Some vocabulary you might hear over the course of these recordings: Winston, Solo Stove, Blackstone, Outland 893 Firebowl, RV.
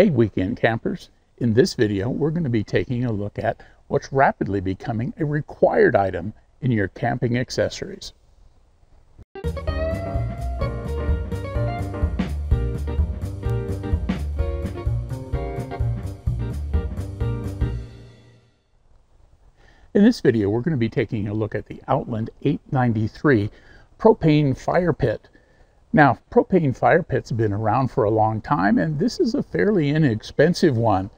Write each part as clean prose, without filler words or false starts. Hey weekend campers, in this video we're going to be taking a look at what's rapidly becoming a required item in your camping accessories. In this video we're going to be taking a look at the Outland 893 propane fire pit. Now, propane fire pits have been around for a long time, and this is a fairly inexpensive one.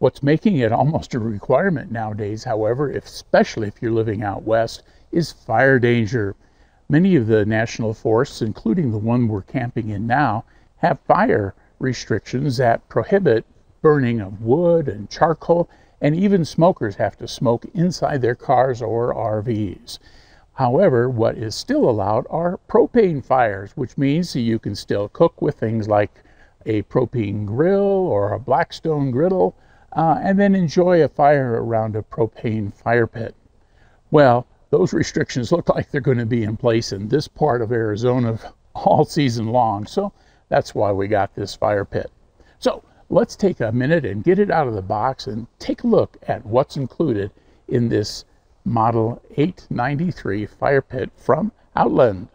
What's making it almost a requirement nowadays, however, especially if you're living out west, is fire danger. Many of the national forests, including the one we're camping in now, have fire restrictions that prohibit burning of wood and charcoal, and even smokers have to smoke inside their cars or RVs. However, what is still allowed are propane fires, which means you can still cook with things like a propane grill or a Blackstone griddle, and then enjoy a fire around a propane fire pit. Well, those restrictions look like they're going to be in place in this part of Arizona all season long, so that's why we got this fire pit. So let's take a minute and get it out of the box and take a look at what's included in this Model 893 fire pit from Outland.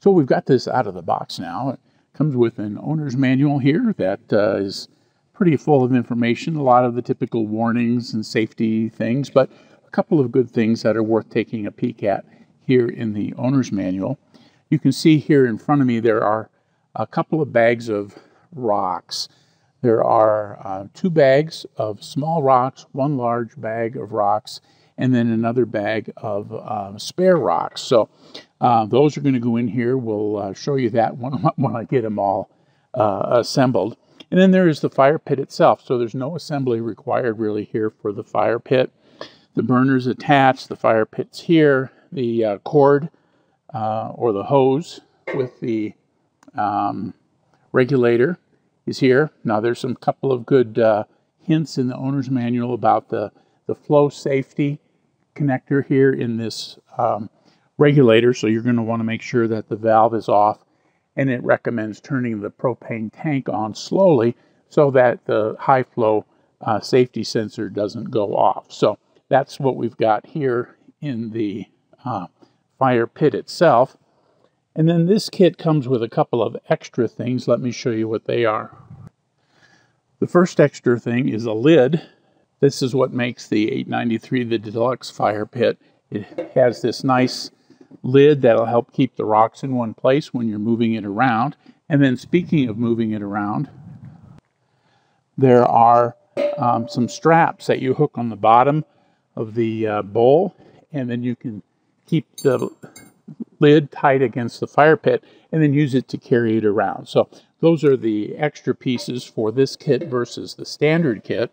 So we've got this out of the box now. It comes with an owner's manual here that is pretty full of information, a lot of the typical warnings and safety things, but a couple of good things that are worth taking a peek at here in the owner's manual. You can see here in front of me there are a couple of bags of rocks. There are two bags of small rocks, one large bag of rocks, and then another bag of spare rocks. So those are going to go in here. We'll show you that when I get them all assembled. And then there is the fire pit itself. So there's no assembly required really here for the fire pit. The burner's attached, the fire pit's here, the cord or the hose with the regulator is here. Now there's some couple of good hints in the owner's manual about the flow safety connector here in this regulator. So you're going to want to make sure that the valve is off, and it recommends turning the propane tank on slowly so that the high flow safety sensor doesn't go off. So that's what we've got here in the fire pit itself. And then this kit comes with a couple of extra things. Let me show you what they are. The first extra thing is a lid. This is what makes the 893 the deluxe fire pit. It has this nice lid that'll help keep the rocks in one place when you're moving it around. And then speaking of moving it around, there are some straps that you hook on the bottom of the bowl, and then you can keep the lid tight against the fire pit and then use it to carry it around. So those are the extra pieces for this kit versus the standard kit.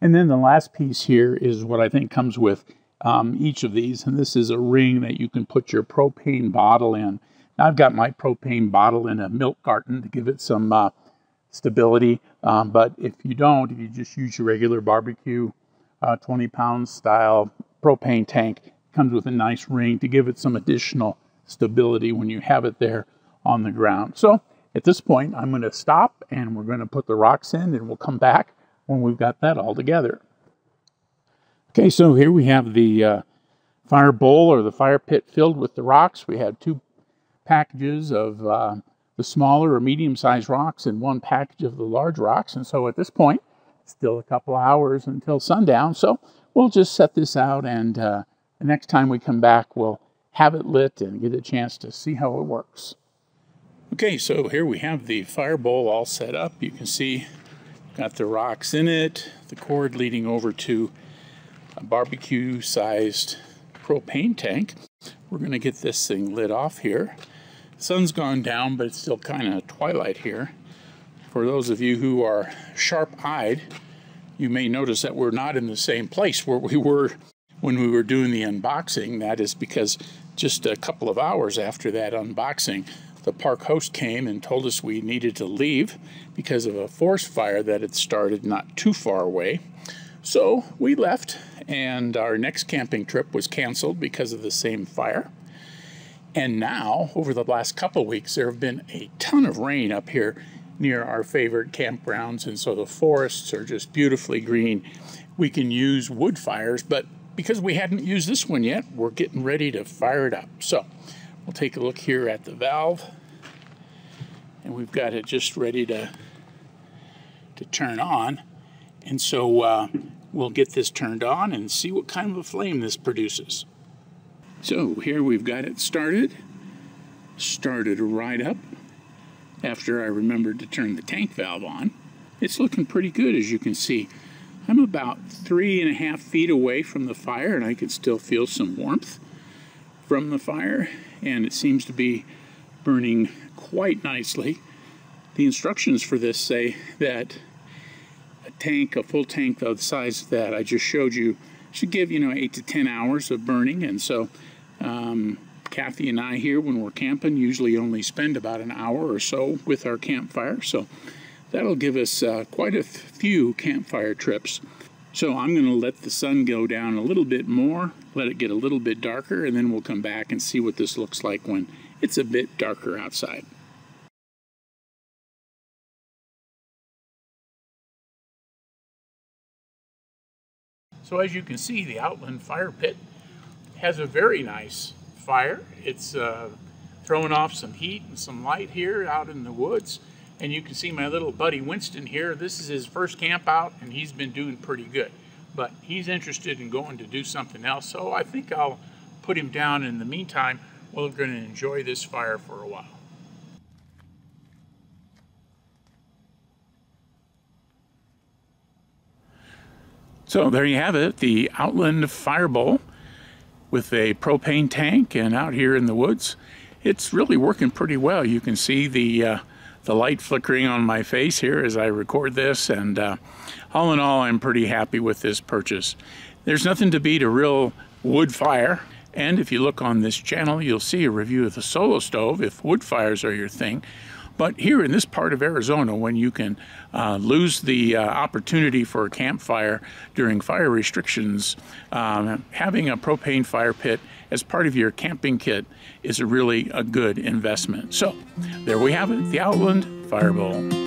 And then the last piece here is what I think comes with each of these, and this is a ring that you can put your propane bottle in. Now I've got my propane bottle in a milk carton to give it some stability, but if you don't, if you just use your regular barbecue 20-pound style propane tank, comes with a nice ring to give it some additional stability when you have it there on the ground. So at this point, I'm going to stop and we're going to put the rocks in, and we'll come back when we've got that all together. Okay, so here we have the fire bowl or the fire pit filled with the rocks. We have two packages of the smaller or medium-sized rocks and one package of the large rocks. And so at this point, still a couple hours until sundown. So we'll just set this out, and the next time we come back, we'll have it lit and get a chance to see how it works. Okay, so here we have the fire bowl all set up. You can see got the rocks in it, the cord leading over to a barbecue-sized propane tank. We're going to get this thing lit off here. The sun's gone down, but it's still kind of twilight here. For those of you who are sharp-eyed, you may notice that we're not in the same place where we were when we were doing the unboxing. That is because just a couple of hours after that unboxing, the park host came and told us we needed to leave because of a forest fire that had started not too far away. So we left, and our next camping trip was canceled because of the same fire. And now, over the last couple of weeks, there have been a ton of rain up here near our favorite campgrounds, and so the forests are just beautifully green. We can use wood fires, but because we haven't used this one yet, we're getting ready to fire it up. So we'll take a look here at the valve, and we've got it just ready to turn on. And so we'll get this turned on and see what kind of a flame this produces. So here we've got it started right up after I remembered to turn the tank valve on. It's looking pretty good, as you can see. I'm about 3.5 feet away from the fire, and I can still feel some warmth from the fire, and it seems to be burning quite nicely. The instructions for this say that a full tank of the size that I just showed you should give, 8 to 10 hours of burning, and so Kathy and I here, when we're camping, usually only spend about an hour or so with our campfire, so that'll give us quite a few campfire trips. So I'm going to let the sun go down a little bit more, let it get a little bit darker, and then we'll come back and see what this looks like when it's a bit darker outside. So as you can see, the Outland fire pit has a very nice fire. It's throwing off some heat and some light here out in the woods. And you can see my little buddy Winston here. This is his first camp out, and he's been doing pretty good. But he's interested in going to do something else, so I think I'll put him down. In the meantime, we're going to enjoy this fire for a while. So there you have it, the Outland Firebowl with a propane tank and out here in the woods. It's really working pretty well. You can see the light flickering on my face here as I record this, and all in all, I'm pretty happy with this purchase. There's nothing to beat a real wood fire, and if you look on this channel, you'll see a review of the Solo Stove if wood fires are your thing. But here in this part of Arizona, when you can lose the opportunity for a campfire during fire restrictions, having a propane fire pit as part of your camping kit is really a good investment. So there we have it, the Outland Firebowl.